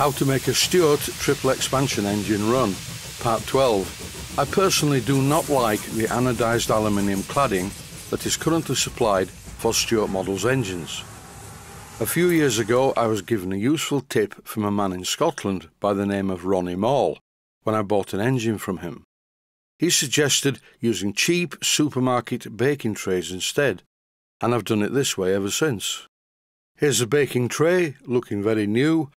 How to make a Stuart triple expansion engine run, part 12. I personally do not like the anodised aluminium cladding that is currently supplied for Stuart models engines. A few years ago I was given a useful tip from a man in Scotland by the name of Ronnie Maule when I bought an engine from him. He suggested using cheap supermarket baking trays instead, and I've done it this way ever since. Here's the baking tray, looking very new,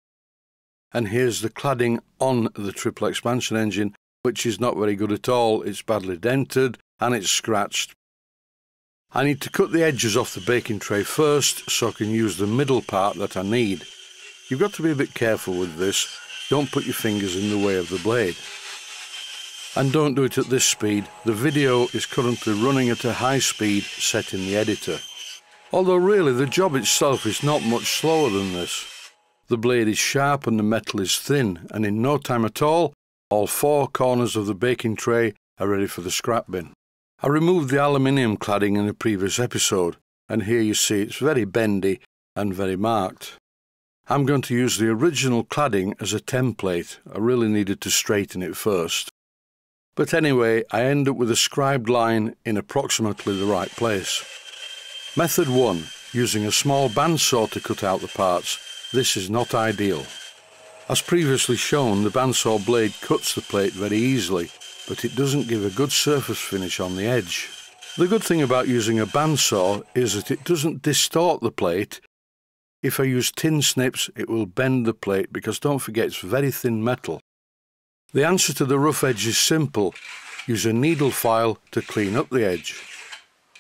and here's the cladding on the triple expansion engine, which is not very good at all. It's badly dented and it's scratched. I need to cut the edges off the baking tray first so I can use the middle part that I need. You've got to be a bit careful with this. Don't put your fingers in the way of the blade. And don't do it at this speed. The video is currently running at a high speed set in the editor. Although really the job itself is not much slower than this. The blade is sharp and the metal is thin, and in no time at all four corners of the baking tray are ready for the scrap bin. I removed the aluminium cladding in a previous episode, and here you see it's very bendy and very marked. I'm going to use the original cladding as a template. I really needed to straighten it first. But anyway, I end up with a scribed line in approximately the right place. Method 1. Using a small bandsaw to cut out the parts. This is not ideal. As previously shown, the bandsaw blade cuts the plate very easily, but it doesn't give a good surface finish on the edge. The good thing about using a bandsaw is that it doesn't distort the plate. If I use tin snips, it will bend the plate because, don't forget, it's very thin metal. The answer to the rough edge is simple. Use a needle file to clean up the edge.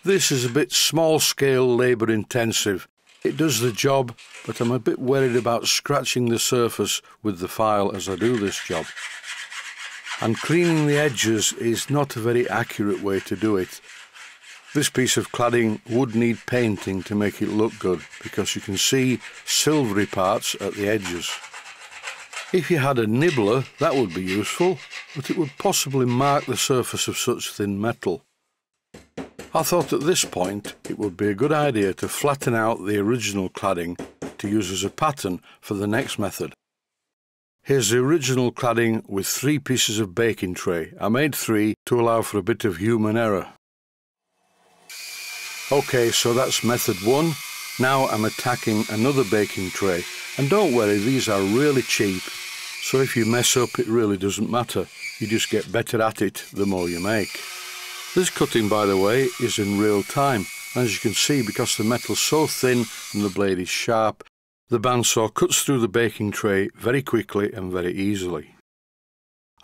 This is a bit small-scale labour intensive. It does the job, but I'm a bit worried about scratching the surface with the file as I do this job. And cleaning the edges is not a very accurate way to do it. This piece of cladding would need painting to make it look good, because you can see silvery parts at the edges. If you had a nibbler, that would be useful, but it would possibly mark the surface of such thin metal. I thought at this point it would be a good idea to flatten out the original cladding to use as a pattern for the next method. Here's the original cladding with three pieces of baking tray. I made three to allow for a bit of human error. Okay, so that's method 1. Now I'm attacking another baking tray. And don't worry, these are really cheap. So if you mess up, it really doesn't matter. You just get better at it the more you make. This cutting, by the way, is in real time. As you can see, because the metal's so thin and the blade is sharp, the bandsaw cuts through the baking tray very quickly and very easily.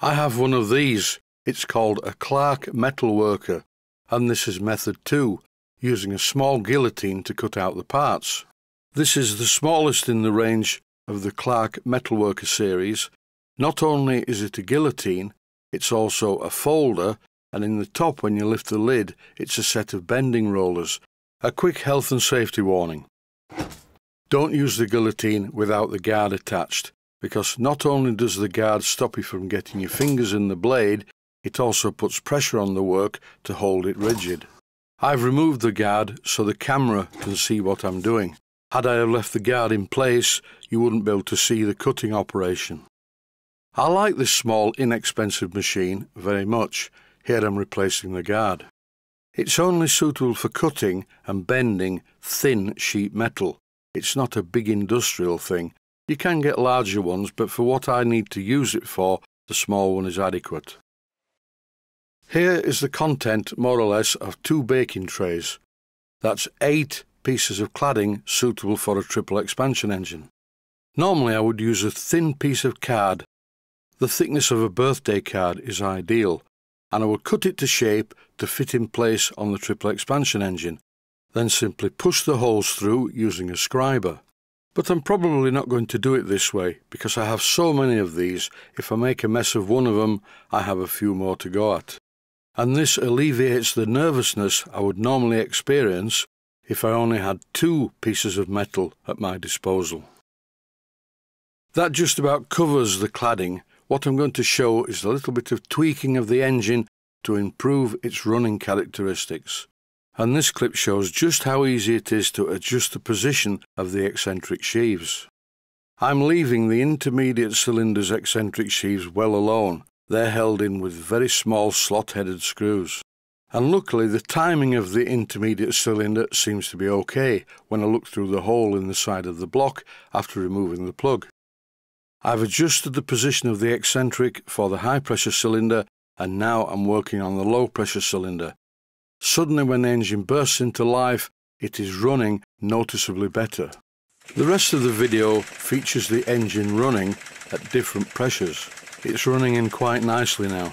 I have one of these. It's called a Clarke Metalworker, and this is method 2, using a small guillotine to cut out the parts. This is the smallest in the range of the Clarke Metalworker series. Not only is it a guillotine, it's also a folder, and in the top, when you lift the lid, it's a set of bending rollers. A quick health and safety warning. Don't use the guillotine without the guard attached, because not only does the guard stop you from getting your fingers in the blade, it also puts pressure on the work to hold it rigid. I've removed the guard so the camera can see what I'm doing. Had I have left the guard in place, you wouldn't be able to see the cutting operation. I like this small, inexpensive machine very much. Here I'm replacing the guard. It's only suitable for cutting and bending thin sheet metal. It's not a big industrial thing. You can get larger ones, but for what I need to use it for, the small one is adequate. Here is the content, more or less, of two baking trays. That's 8 pieces of cladding suitable for a triple expansion engine. Normally I would use a thin piece of card. The thickness of a birthday card is ideal, and I would cut it to shape to fit in place on the triple expansion engine, then simply push the holes through using a scriber. But I'm probably not going to do it this way, because I have so many of these. If I make a mess of one of them, I have a few more to go at. And this alleviates the nervousness I would normally experience if I only had 2 pieces of metal at my disposal. That just about covers the cladding. What I'm going to show is a little bit of tweaking of the engine to improve its running characteristics. And this clip shows just how easy it is to adjust the position of the eccentric sheaves. I'm leaving the intermediate cylinder's eccentric sheaves well alone. They're held in with very small slot-headed screws. And luckily the timing of the intermediate cylinder seems to be okay when I look through the hole in the side of the block after removing the plug. I've adjusted the position of the eccentric for the high pressure cylinder, and now I'm working on the low pressure cylinder. Suddenly when the engine bursts into life, it is running noticeably better. The rest of the video features the engine running at different pressures. It's running in quite nicely now.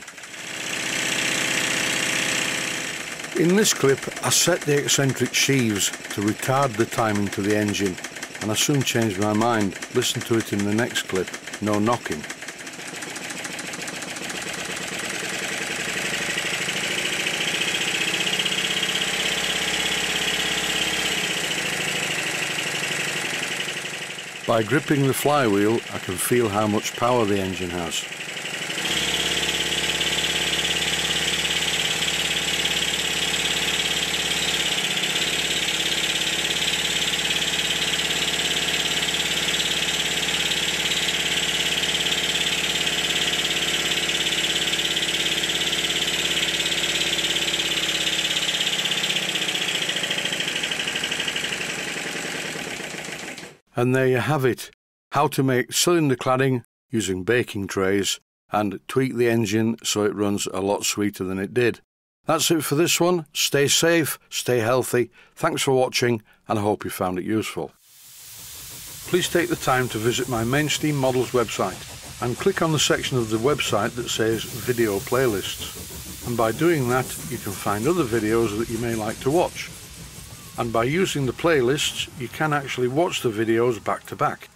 In this clip, I set the eccentric sheaves to retard the timing to the engine, and I soon changed my mind. Listen to it in the next clip, no knocking. By gripping the flywheel, I can feel how much power the engine has. And there you have it, how to make cylinder cladding using baking trays and tweak the engine so it runs a lot sweeter than it did. That's it for this one. Stay safe, stay healthy, thanks for watching, and I hope you found it useful. Please take the time to visit my Mainsteam Models website and click on the section of the website that says Video Playlists. And by doing that you can find other videos that you may like to watch. And by using the playlists, you can actually watch the videos back to back.